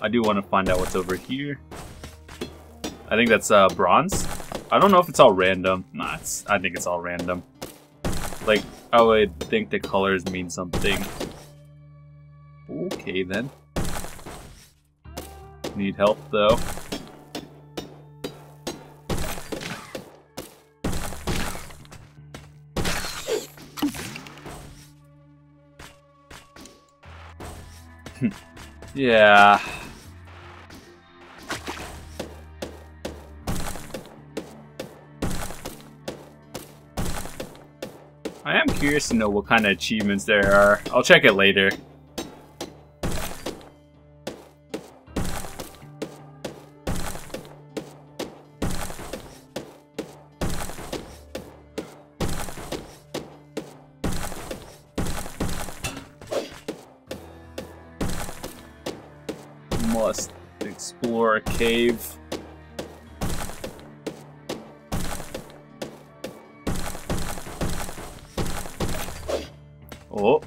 I do want to find out what's over here. I think that's bronze. I don't know if it's all random. Nah, I think it's all random. Like, I would think the colors mean something. Okay, then. Need help, though. Yeah. I am curious to know what kind of achievements there are. I'll check it later. Must explore a cave. Oh,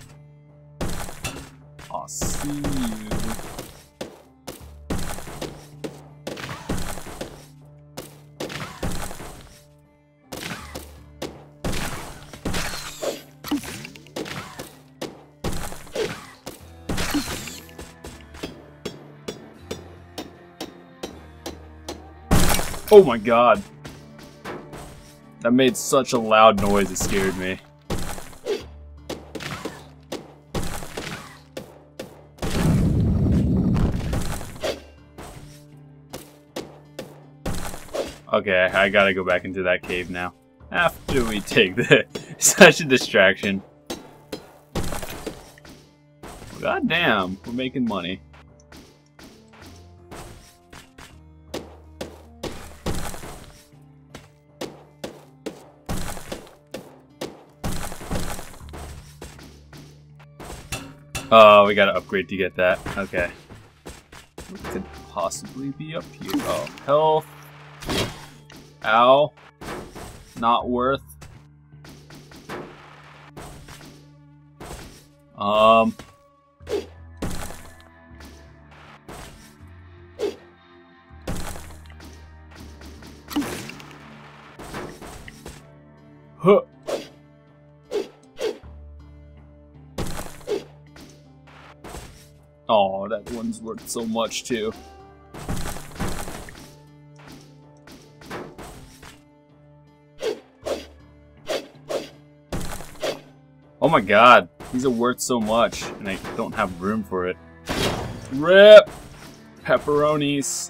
I'll see you. Oh my god. That made such a loud noise, it scared me. Okay, I gotta go back into that cave now. After we take the... such a distraction. God damn, we're making money. Oh, we gotta upgrade to get that. Okay. What could possibly be up here? Oh, health. Ow. Not worth. Huh. Oh, that one's worth so much, too. Oh my god, these are worth so much, and I don't have room for it. RIP! Pepperonis.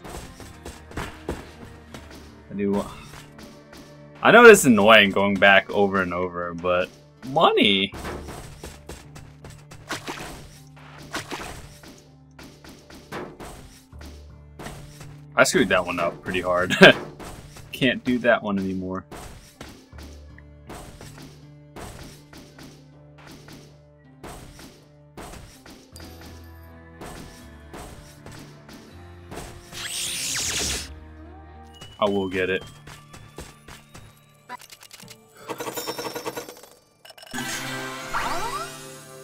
I know it's annoying going back over and over, but... money! I screwed that one up pretty hard. Can't do that one anymore. I will get it.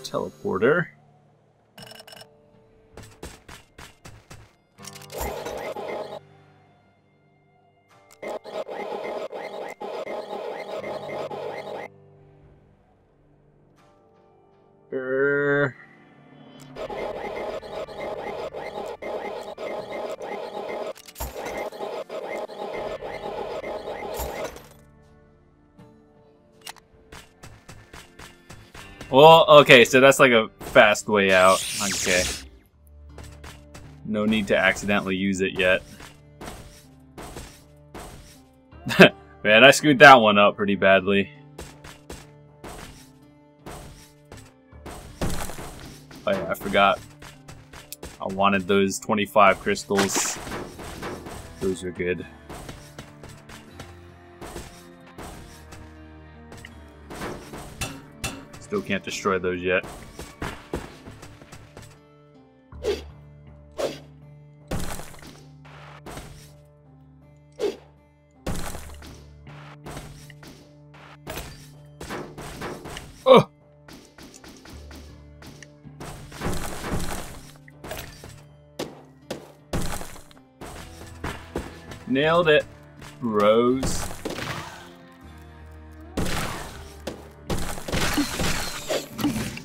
Teleporter. Well, okay, so that's like a fast way out. Okay. No need to accidentally use it yet. Man, I screwed that one up pretty badly. Oh yeah, I forgot. I wanted those 25 crystals. Those are good. Still can't destroy those yet. Oh! Nailed it, bros.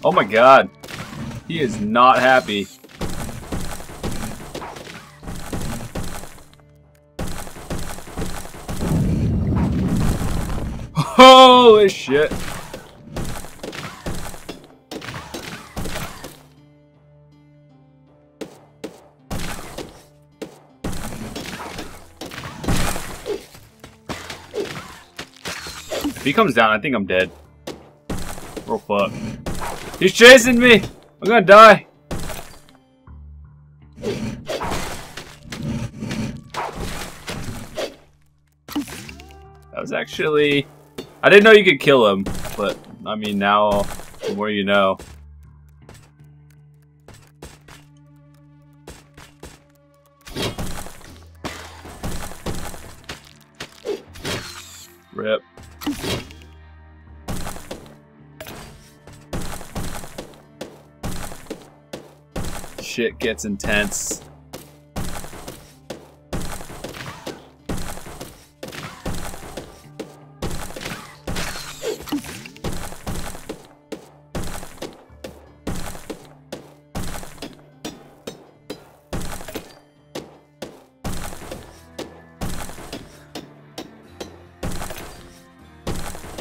Oh my god. He is not happy. Holy shit. If he comes down, I think I'm dead. Oh fuck. He's chasing me! I'm gonna die! That was actually... I didn't know you could kill him, but I mean now, the more you know. RIP. Shit gets intense.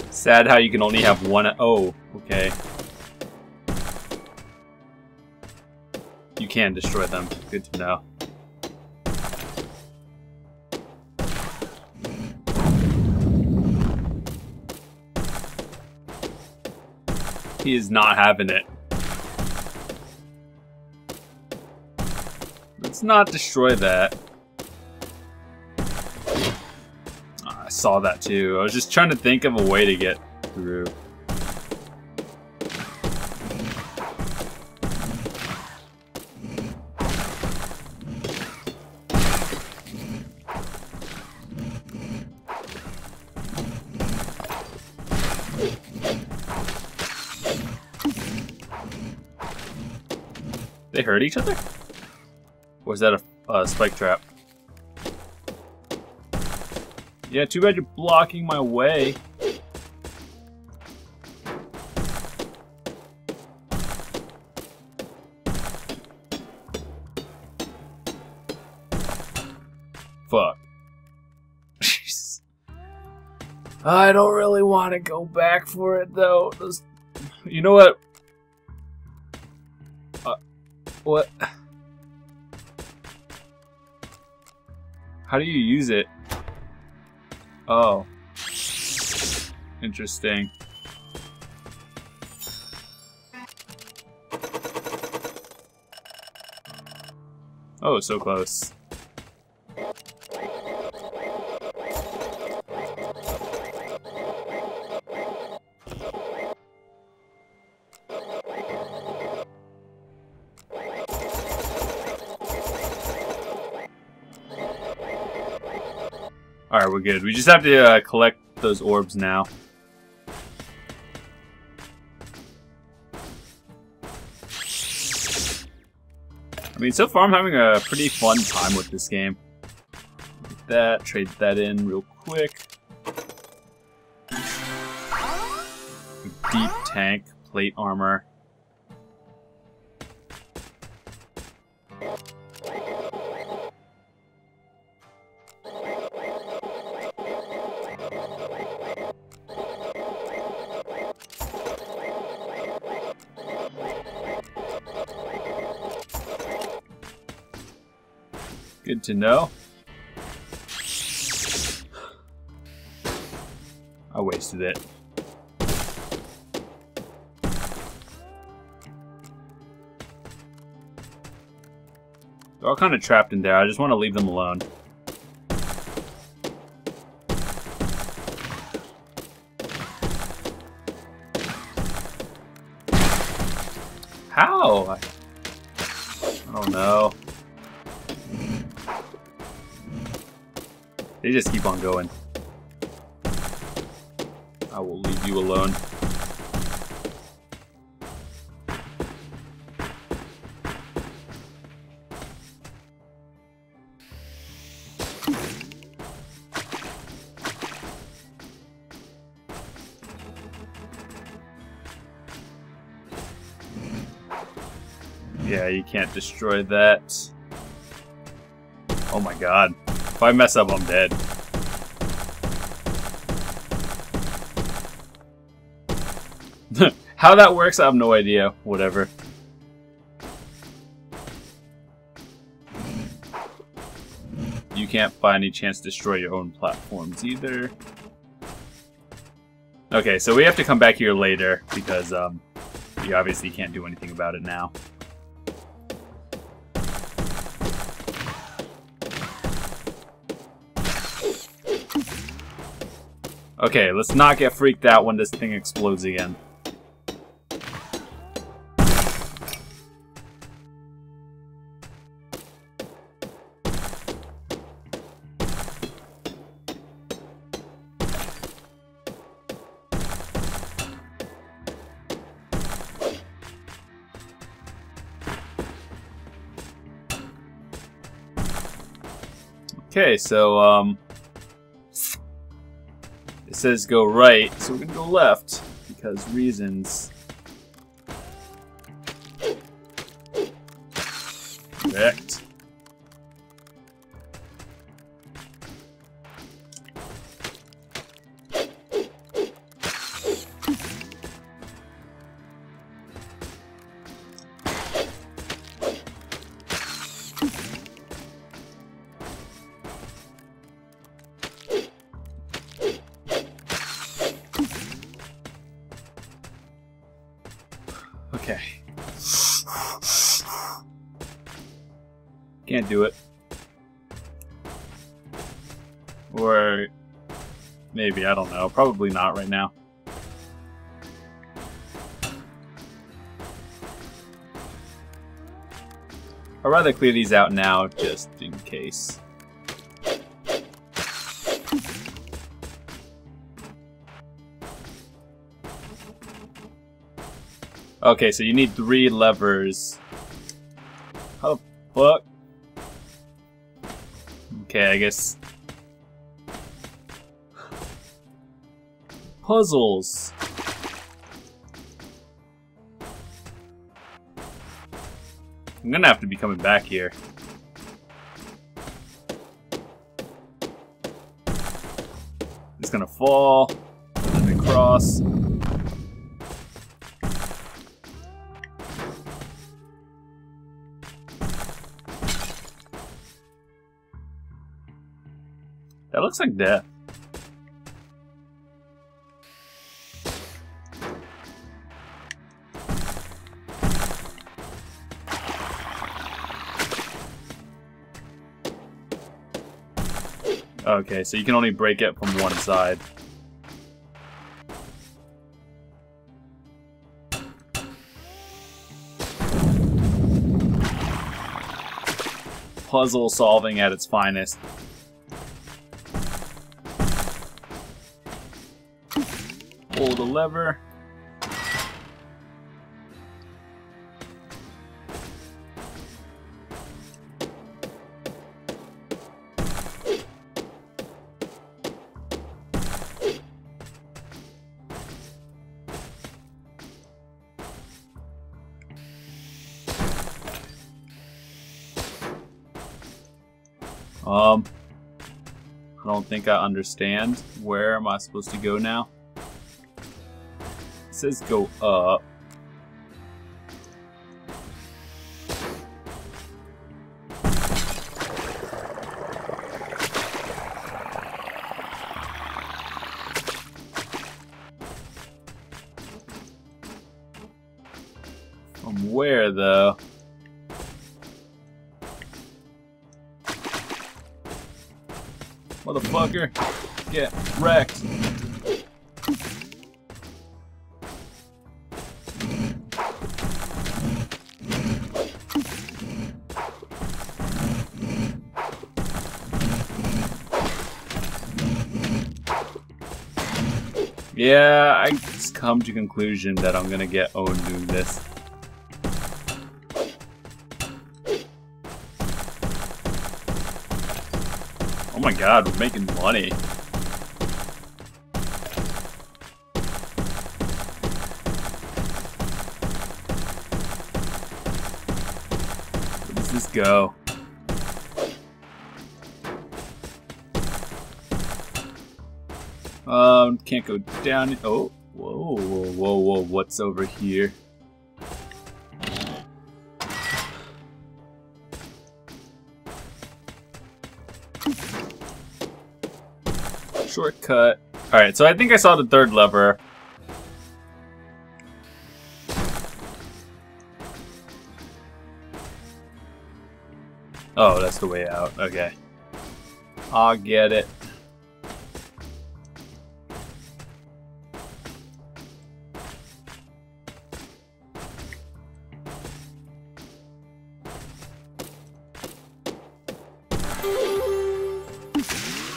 Sad how you can only have one. Oh, okay. You can destroy them. Good to know. He is not having it. Let's not destroy that. I saw that too. I was just trying to think of a way to get through. They hurt each other? Or is that a spike trap? Yeah, too bad you're blocking my way. Fuck. Jeez. I don't really want to go back for it, though. You know what? What? How do you use it? Oh, interesting. Oh, so close. Alright, we're good. We just have to collect those orbs now. I mean, so far I'm having a pretty fun time with this game. Get that, trade that in real quick. Deep tank, plate armor. Good to know. I wasted it. They're all kind of trapped in there. I just want to leave them alone. How? I don't know. They just keep on going. I will leave you alone. Yeah, you can't destroy that. Oh my god. If I mess up, I'm dead. How that works, I have no idea. Whatever. You can't by any chance destroy your own platforms either. Okay, so we have to come back here later because you obviously can't do anything about it now. Okay, let's not get freaked out when this thing explodes again. Okay, so, it says go right, so we're gonna go left, because reasons. Correct. Can't do it. Or maybe, I don't know. Probably not right now. I'd rather clear these out now just in case. Okay, so you need 3 levers. How the fuck? Okay, I guess... puzzles! I'm gonna have to be coming back here. It's gonna fall, and then cross. That looks like death. Okay, so you can only break it from one side. Puzzle solving at its finest. Pull the lever. I don't think I understand. Where am I supposed to go now? It says go up. From where though? Motherfucker, get wrecked. Yeah, I just come to conclusion that I'm gonna get owned doing this. Oh my god, we're making money. just go. Can't go down. Oh, whoa, whoa, whoa, whoa, what's over here? Shortcut. Alright, so I think I saw the third lever. Oh, that's the way out. Okay. I'll get it.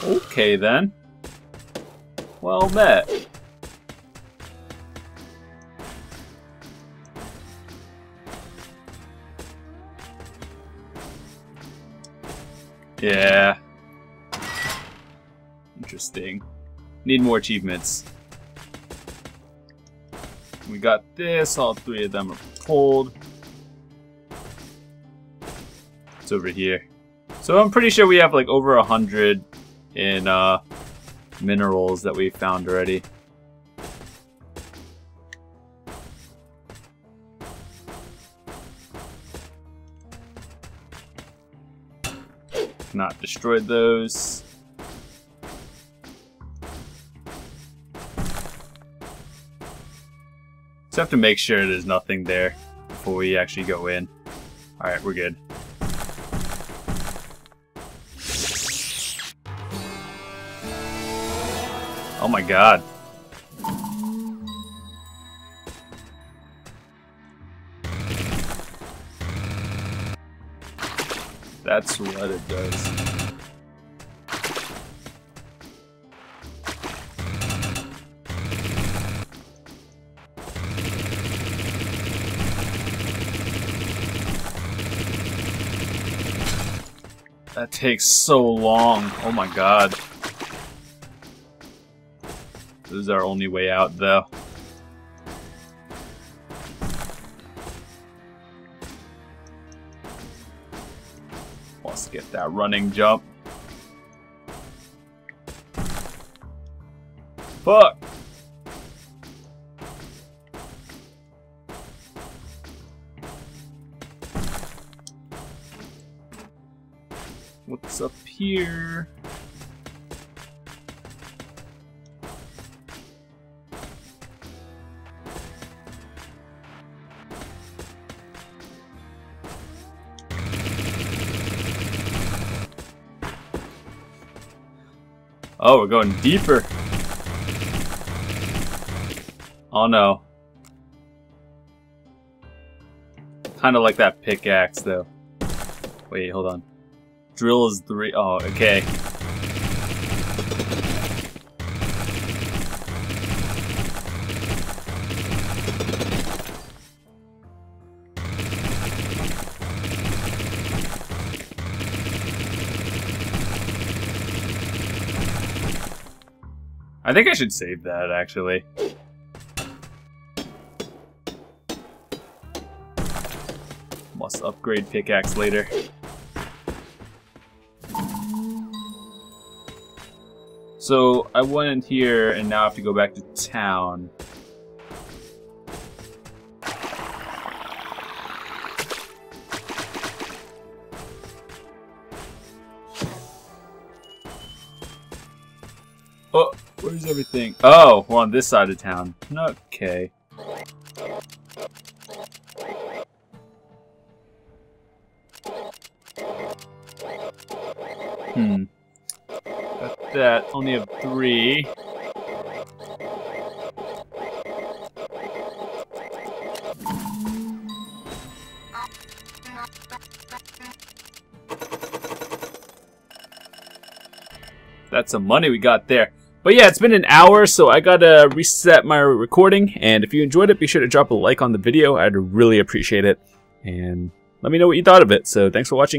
Okay then. Well met. Yeah. Interesting. Need more achievements. We got this. All three of them are pulled. It's over here. So I'm pretty sure we have like over 100 in minerals that we found already. Not destroyed those. Just have to make sure there's nothing there before we actually go in. Alright, we're good. Oh my god. That's what it does. That takes so long. Oh my god. This is our only way out, though. Let's get that running jump. Fuck! What's up here? Oh, we're going deeper. Oh no. Kinda like that pickaxe though. Wait, hold on. Drill is three. Oh, okay. I think I should save that, actually. Must upgrade pickaxe later. So, I went in here, and now I have to go back to town. Oh! Where's everything? Oh, we're on this side of town. Okay. Hmm. Got that. Only have 3. That's some money we got there. But yeah, it's been an hour, so I gotta reset my recording, and if you enjoyed it, be sure to drop a like on the video. I'd really appreciate it, and let me know what you thought of it. So thanks for watching.